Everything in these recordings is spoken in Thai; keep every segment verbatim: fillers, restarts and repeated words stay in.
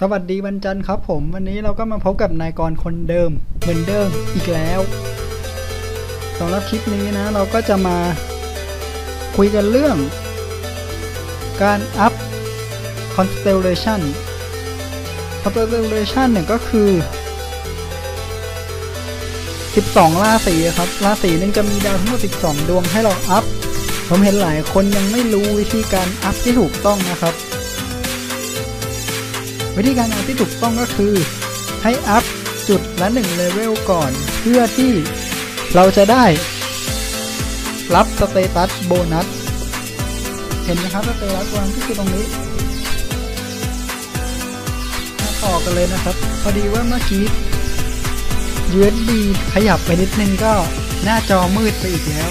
สวัสดีวันจันทร์ครับผมวันนี้เราก็มาพบกับนายกรคนเดิมเหมือนเดิมอีกแล้วสำหรับคลิปนี้นะเราก็จะมาคุยกันเรื่องการอัพ Constellation Constellation เนี่ยก็คือสิบสองราศีครับราศีนึงจะมีดาวทั้งหมดสิบสองดวงให้เราอัพผมเห็นหลายคนยังไม่รู้วิธีการอัพที่ถูกต้องนะครับวิธีการอัพที่ถูกต้องก็คือให้อัพจุดละหนึ่งเลเวลก่อนเพื่อที่เราจะได้รับสเตตัสโบนัสเห็นไหมครับสเตตัสโบนัสก็คือตรงนี้มาต่อกันเลยนะครับพอดีว่าเมื่อกี้ ยู เอส บี ขยับไปนิดนึงก็หน้าจอมืดไปอีกแล้ว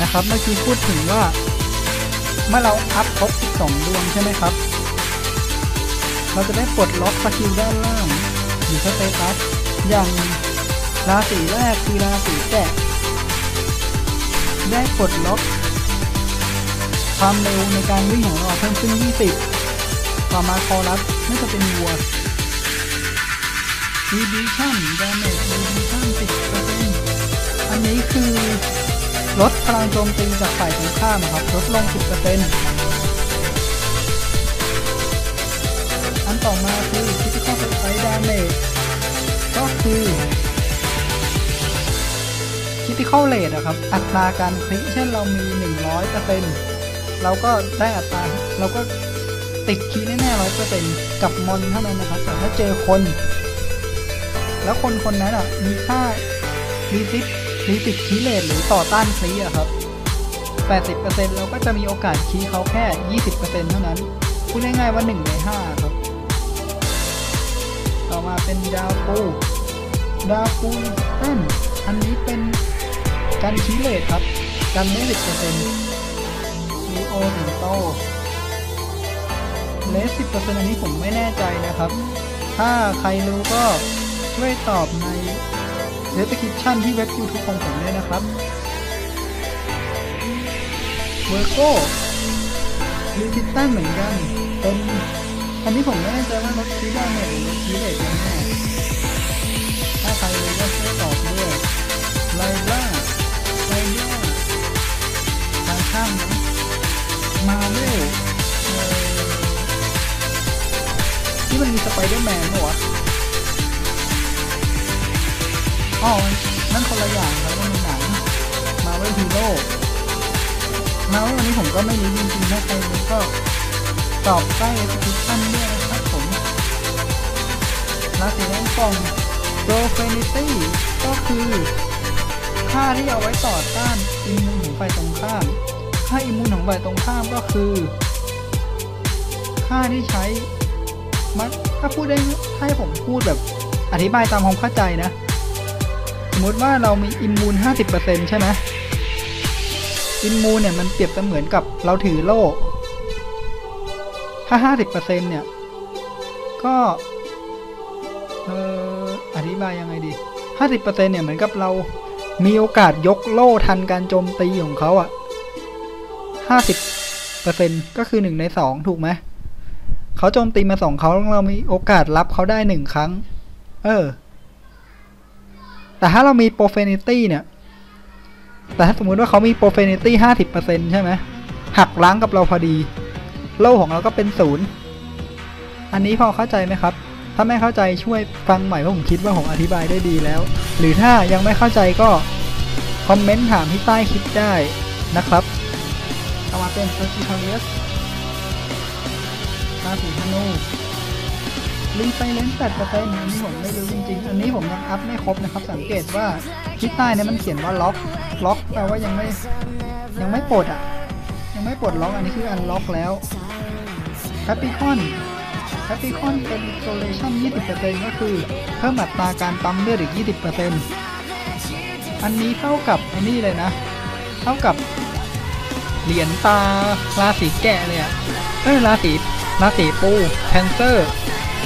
นะครับเมื่อกี้พูดถึงว่าเมื่อเราอัพครบสิบสองดวงใช่ไหมครับเราจะได้ปลดล็อกสกิลด้านล่างอยู่สเตตัสอย่างราศีแรกคือราศีแกะได้ปลดล็อกความเร็วในการวิ่งของเราเพิ่มขึ้นยี่สิบต่อมาคอรัสน่าจะเป็นวัว Reduction Damage Reduction สิบเปอร์เซ็นต์ อันนี้คือลดพลังโจมตีจากฝ่ายตรงข้ามครับลดลง สิบเปอร์เซ็นต์อันต่อมาคือที่จะเข้าไปใช้ดาเมจก็คือที่ที่เข้าเลทอะครับอัตราการคลิกเช่นเรามี หนึ่งร้อยเปอร์เซ็นต์ เราก็ได้อัตราเราก็ติดคีย์แน่ๆ หนึ่งร้อยเปอร์เซ็นต์ กับมอนเท่านั้นนะครับแต่ถ้าเจอคนแล้วคนคนนั้นอะมีค่ารีสิทรีสิทคีย์เลทหรือต่อต้านคลิกอะครับ แปดสิบเปอร์เซ็นต์ เราก็จะมีโอกาสคีย์เขาแค่ ยี่สิบเปอร์เซ็นต์ เท่านั้นพูดง่ายๆว่าหนึ่งในห้าครับต่อมาเป็นดาวปูดาวปูเต้นอันนี้เป็นการคีเลตครับการไม่หลุดเปอร์เซ็นต์ลีโอถึงโตเลสสิบเปอร์เซ็นต์อันนี้ผมไม่แน่ใจนะครับถ้าใครรู้ก็ช่วยตอบในเดสคริปชั่นที่เว็บ YouTube ของผมด้วยนะครับเวอร์โก้ลีทิตตันเหมือนกันเป็นอันนี้ผมไม่แน่ใจว่าลดคีได้ไหมลดคีเลทยังไงถ้าใครรู้ก็ช่วยตอบด้วยไลล่าไลล่าทางข้ามมาเวลที่มันมีสไปเดอร์แมนเหรออ๋อนั่นคนละอย่างครับมันเป็นหนังมาเวลฮีโร่มาเวลอันนี้ผมก็ไม่รู้จริงๆถ้าใครรู้ก็ตอบใต้สคริปชั่นด้วยนะครับผมราศีแรกของ Profanity ก็คือค่าที่เอาไว้ต่อต้านอิมมูนของฝ่ายตรงข้ามค่าอิมมูนของฝ่ายตรงข้ามก็คือค่าที่ใช้มันถ้าพูดได้ให้ผมพูดแบบอธิบายตามความเข้าใจนะสมมติว่าเรามีอิมมูน ห้าสิบเปอร์เซ็นต์ ใช่ไหมอิมมูนเนี่ยมันเปรียบเสมือนกับเราถือโล่ถ้า ห้าสิบเปอร์เซ็นต์ เนี่ยก็เอ่ออธิบายยังไงดี ห้าสิบเปอร์เซ็นต์ เนี่ยเหมือนกับเรามีโอกาสยกโล่ทันการโจมตีของเขาอ่ะ ห้าสิบเปอร์เซ็นต์ ก็คือหนึ่งในสองถูกไหมเขาโจมตีมาสองเขาเรามีโอกาสรับเขาได้หนึ่งครั้งเออแต่ถ้าเรามี Profanity เนี่ยแต่ถ้าสมมุติว่าเขามี Profanity ห้าสิบเปอร์เซ็นต์ ใช่ไหมหักล้างกับเราพอดีโล่ของเราก็เป็นศูนย์อันนี้พอเข้าใจไหมครับถ้าไม่เข้าใจช่วยฟังใหม่เพราะผมคิดว่าผมอธิบายได้ดีแล้วหรือถ้ายังไม่เข้าใจก็คอมเมนต์ถามที่ใต้คลิปได้นะครับเอามาเป็นราศีธนูราศีธนูรีไซเลนซ์แปดเปอร์เซ็นต์อันนี้ผมไม่รู้จริงๆอันนี้ผมยังอัพไม่ครบนะครับสังเกตว่าที่ใต้เนี่ยมันเขียนว่าล็อกล็อกแปลว่ายังไม่ยังไม่ปลดอ่ะยังไม่ปลดล็อกอันนี้คืออันล็อกแล้วแคปปิคอนแคปปิคอนเป็นโซเลชั่น ยี่สิบเปอร์เซ็นต์ ก็คือเพิ่มอัตราการปั๊มเลือดอีก ยี่สิบเปอร์เซ็นต์ อันนี้เท่ากับอันนี้เลยนะเท่ากับเหรียญตาราศีแกะเลยอ่ะเออราศีราศีปูแพนเซอร์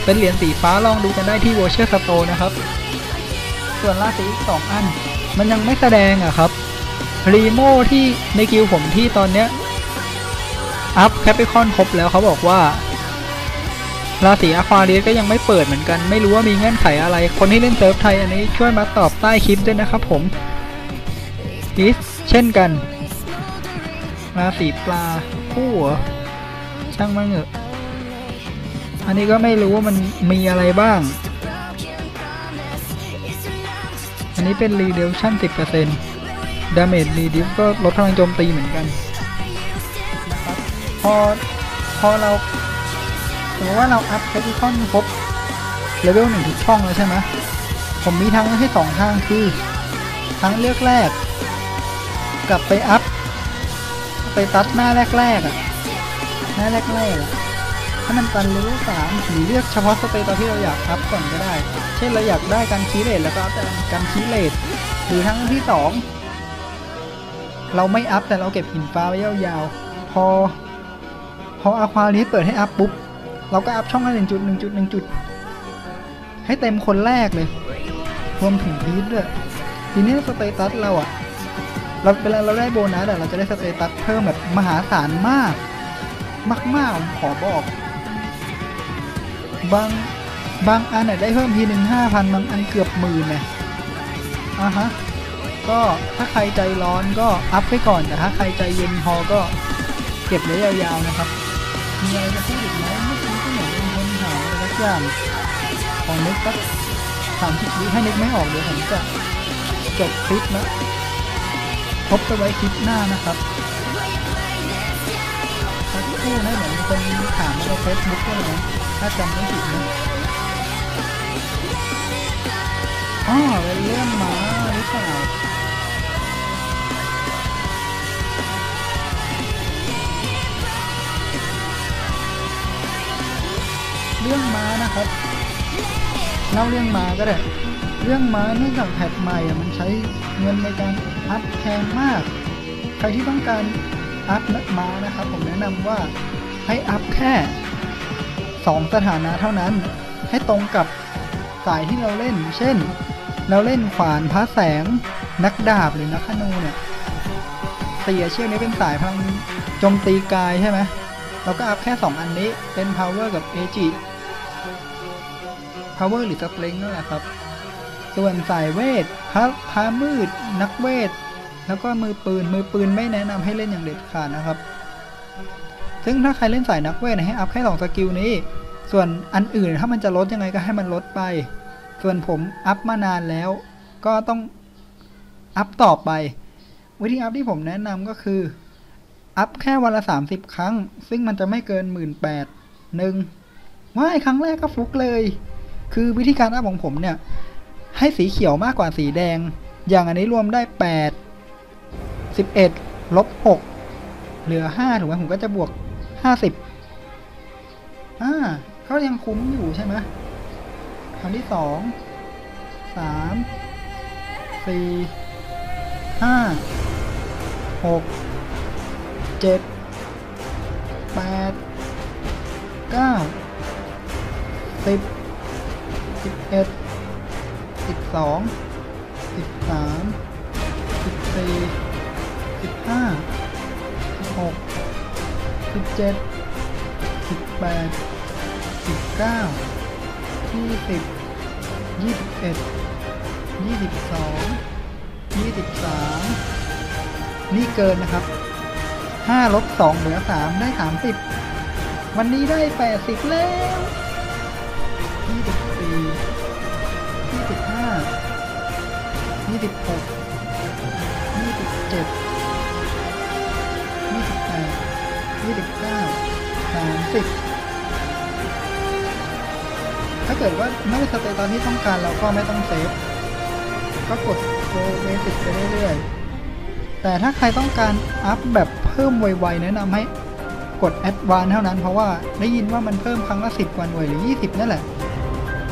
เป็นเหรียญสีฟ้าลองดูกันได้ที่วอเชอร์สโตร์นะครับส่วนราศีอีกสองอันมันยังไม่แสดงอ่ะครับรีโมที่ในกิลผมที่ตอนเนี้ยอัพแคปปิคอนครบแล้วเขาบอกว่า ราศีอควาเรียสก็ยังไม่เปิดเหมือนกันไม่รู้ว่ามีเงื่อนไขอะไรคนที่เล่นเซิร์ฟไทยอันนี้ช่วยมาตอบใต้คลิปด้วยนะครับผมอีสเช่นกันราศีปลาคู่ช่างมันเถอะอันนี้ก็ไม่รู้ว่ามันมีอะไรบ้างอันนี้เป็นรีเดลชั่น สิบเปอร์เซ็นต์ ดาเมจรีดิฟก็ลดพลังโจมตีเหมือนกันพอพอเราถือว่าเราอัพแคปิคอนครบเลเวลหนึ่งทุกช่องแล้วใช่ไหมผมมีทางให้สองทางคือทางเลือกแรกกลับไปอัพไปตัดหน้าแรกๆอ่ะหน้าแรกๆถ้ามันตันเลเวลสามหรือเลือกเฉพาะสเตตัสที่เราอยากอัพก่อนก็ได้เช่นเราอยากได้การคีเลตแล้วก็อัพแต่การคีเลตหรือทั้งที่สองเราไม่อัพแต่เราเก็บหินฟ้าไว้ยาวๆพอพออควาเรียสเปิดให้อัพปุ๊บเราก็อัพช่องละหนึ่งจุดหนึ่งจุดหนึ่งจุดให้เต็มคนแรกเลยรวมถึงพีทด้วยทีนี้สเตตัสเราอ่ะเราเวลาเราได้โบนัสเราจะได้สเตตัสเพิ่มแบบมหาศาลมากมากๆขอบอกบางบางอันได้เพิ่มทีหนึ่งห้าพันบางอันเกือบหมื่นเลยอ่ะฮะก็ถ้าใครใจร้อนก็อัพไปก่อนแต่ถ้าใครใจเย็นพอก็เก็บไว้ยาวๆนะครับมีอะไรจะพูดอีกไหมไม่คิดก็เหมือนเป็นคนหาอะไรสักอย่างของนึกสักสามสิบวิให้นึกไม่ออกเดี๋ยวผมจะจบคลิปนะพบกันไว้คลิปหน้านะครับถ้าคู่นะเหมือนคนถามเราเฟซบุ๊กก็เลยถ้าจำไม่ผิดนะอ๋อเป็นเรื่องหมาหรือเปล่าเรื่องม้านะครับเล่าเรื่องม้าก็ได้เรื่องม้าเนื่องจากแพทใหม่มันใช้เงินในการอัพแพงมากใครที่ต้องการอัพนักม้านะครับผมแนะนำว่าให้อัพแค่สองสถานะเท่านั้นให้ตรงกับสายที่เราเล่นเช่นเราเล่นขวานพระแสงนักดาบหรือนักขนูเนี่ยเสียเชือกนี้เป็นสายพลังโจมตีกายใช่ไหมเราก็อัพแค่สองอันนี้เป็น power กับ เอ จี power หรือ strength นั่นแหละครับส่วนสายเวทพระพระมืดนักเวทแล้วก็มือปืนมือปืนไม่แนะนำให้เล่นอย่างเด็ดขาดนะครับซึ่งถ้าใครเล่นสายนักเวทให้อัพแค่สองสกิลนี้ส่วนอันอื่นถ้ามันจะลดยังไงก็ให้มันลดไปส่วนผมอัพมานานแล้วก็ต้องอัพต่อไปวิธีอัพที่ผมแนะนำก็คืออัพแค่วันละสามสิบครั้งซึ่งมันจะไม่เกิน หนึ่งหมื่นแปดพัน หนึ่งว้ายครั้งแรกก็ฟลุกเลยคือวิธีการอัพของผมเนี่ยให้สีเขียวมากกว่าสีแดงอย่างอันนี้รวมได้แปด สิบเอ็ด ลบ หกเหลือห้าถูกไหมผมก็จะบวกห้าสิบอ่าเขายังคุ้มอยู่ใช่ไหมครั้งที่สอง สาม สี่ ห้า หกเจ็ดแปดเก้าสิบสิบเอ็ดสิบสองสิบสามสิบสี่สิบห้าสิบหกสิบเจ็ดสิบแปดสิบเก้ายี่สิบยี่สิบเอ็ดยี่สิบสองยี่สิบสามนี่เกินนะครับห้าลบสองเหลือสามได้สามสิบวันนี้ได้แปดสิบแล้วยี่สิบสี่ ยี่สิบห้า ยี่สิบหก ยี่สิบเจ็ด ยี่สิบแปด ยี่สิบเก้า สามสิบถ้าเกิดว่าไม่ได้สเตตัสที่ต้องการเราก็ไม่ต้องเซฟก็กดโกเบสิกไปเรื่อยๆแต่ถ้าใครต้องการอัพแบบเพิ่มไวๆแนะนำให้กด Advanced เท่านั้นเพราะว่าได้ยินว่ามันเพิ่มครั้งละสิบวันหน่วยหรือยี่สิบนั่นแหละ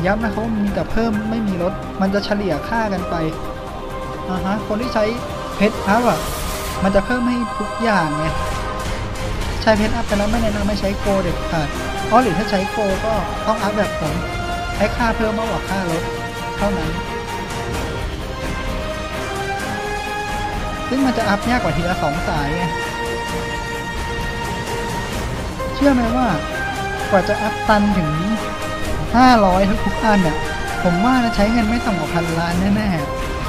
ย้ำนะครับมีแต่เพิ่มไม่มีลดมันจะเฉลี่ยค่ากันไปอ่าฮะคนที่ใช้เพชรอัพอ่ะมันจะเพิ่มให้ทุกอย่างไงใช้เพชรอัพแต่แล้วไม่แนะนำให้ใช้โกเด็ดขาดเพราะหรือถ้าใช้โกก็ต้องอัพแบบผมให้ค่าเพิ่มมากกว่าค่าลดเท่านั้นซึ่งมันจะอัพยากกว่าทีละสองสายไงเชื่อไหมว่ากว่าจะอัพตันถึง ห้าร้อยทุกอันเนี่ยผมว่านะใช้เงินไม่ต่ำกว่าพันล้านแน่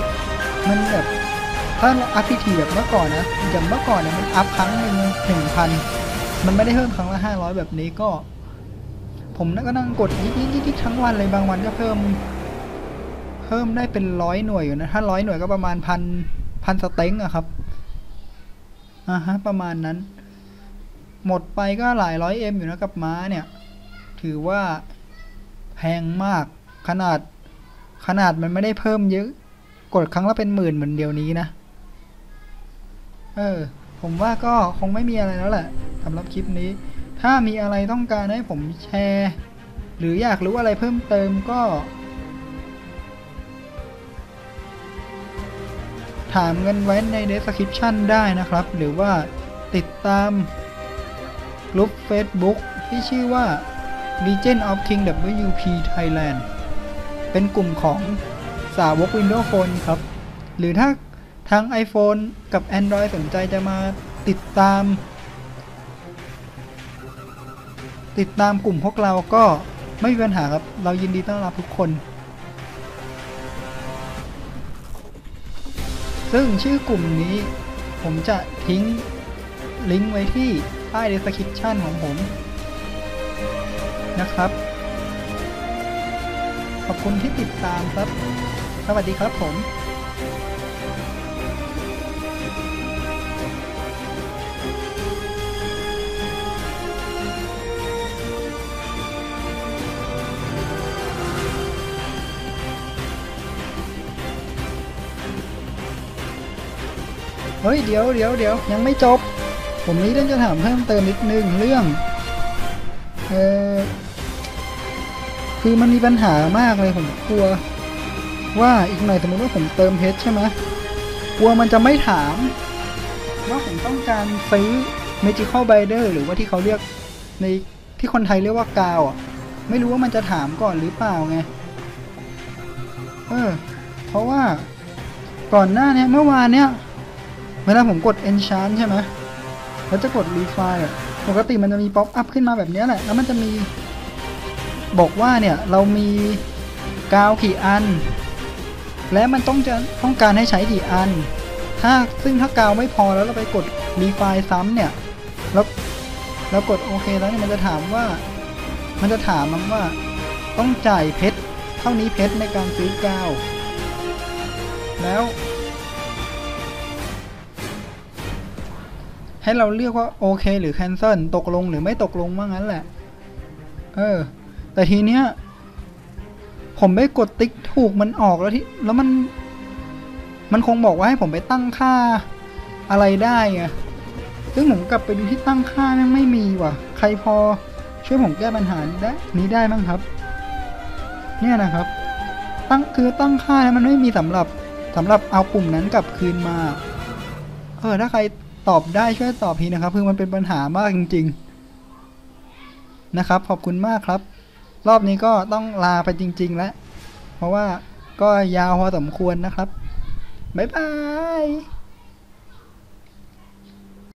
ๆมันแบบถ้าอัพพีทีแบบเมื่อก่อนนะอย่างเมื่อก่อนเนี่ยมันอัพครั้งหนึ่งหนึ่งพันมันไม่ได้เพิ่มครั้งละห้าร้อยแบบนี้ก็ผมนั่งก็นั่งกดยิ่งยิ่งยิ่งทั้งวันเลยบางวันก็เพิ่มเพิ่มได้เป็นร้อยหน่วยอยู่นะถ้าร้อยหน่วยก็ประมาณพันพันสเต็งอะครับอ่าฮะประมาณนั้นหมดไปก็หลายร้อยเอ็มอยู่นะกับม้าเนี่ยถือว่าแพงมากขนาดขนาดมันไม่ได้เพิ่มเยอะกดครั้งละเป็นหมื่นเหมือนเดียวนี้นะเออผมว่าก็คงไม่มีอะไรแล้วแหละสำหรับคลิปนี้ถ้ามีอะไรต้องการให้ผมแชร์หรืออยากรู้อะไรเพิ่มเติมก็ถามกันไว้ใน description ได้นะครับหรือว่าติดตามกลุ่ม Facebook ที่ชื่อว่า Legend of King ดับเบิลยู พี Thailand เป็นกลุ่มของสาวก Windows Phone ครับหรือถ้าทั้ง iPhone กับ Android สนใจจะมาติดตามติดตามกลุ่มพวกเราก็ไม่มีปัญหาครับเรายินดีต้อนรับทุกคนซึ่งชื่อกลุ่มนี้ผมจะทิ้งลิงก์ไว้ที่ใต้ description ของผมนะครับขอบคุณที่ติดตามครับสวัสดีครับผมเฮ้ยเดี๋ยวเดี๋ยวเดี๋ยวยังไม่จบผมนี้ต้องจะถามเพิ่มเติมนิดนึงเรื่องเออคือมันมีปัญหามากเลยผมกลัวว่าอีกหน่อยสมมติว่าผมเติมเพชรใช่ไหมกลัวมันจะไม่ถามว่าผมต้องการซื้อ Magical Binder หรือว่าที่เขาเรียกในที่คนไทยเรียกว่ากาวอ่ะไม่รู้ว่ามันจะถามก่อนหรือเปล่าไงเออเพราะว่าก่อนหน้านี้เมื่อวานเนี้ยเวลาผมกด enchant ใช่ไหมแล้วจะกด refine ปกติมันจะมี pop up ขึ้นมาแบบนี้แหละแล้วมันจะมีบอกว่าเนี่ยเรามีกาวกี่อันและมันต้องจะต้องการให้ใช้กี่อันถ้าซึ่งถ้ากาวไม่พอแล้วเราไปกด refine ซ้ำเนี่ยแล้วเรากดโอเคแล้วเนี่ยมันจะถามว่ามันจะถามมันว่าต้องจ่ายเพชรเท่านี้เพชรในการซื้อกาวแล้วให้เราเลือกว่าโอเคหรือ cancel ตกลงหรือไม่ตกลงว่างั้นแหละเออแต่ทีเนี้ยผมไปกดติ๊กถูกมันออกแล้วที่แล้วมันมันคงบอกว่าให้ผมไปตั้งค่าอะไรได้ไงซึ่งผมกลับไปดูที่ตั้งค่านั่นไม่มีว่ะใครพอช่วยผมแก้ปัญหาได้นี้ได้มั้งครับเนี่ยนะครับตั้งคือตั้งค่านะมันไม่มีสำหรับสำหรับเอาปุ่มนั้นกลับคืนมาเออถ้าใครตอบได้ช่วยตอบทีนะครับคือมันเป็นปัญหามากจริงๆนะครับขอบคุณมากครับรอบนี้ก็ต้องลาไปจริงๆแล้วเพราะว่าก็ยาวพอสมควรนะครับบ๊ายบาย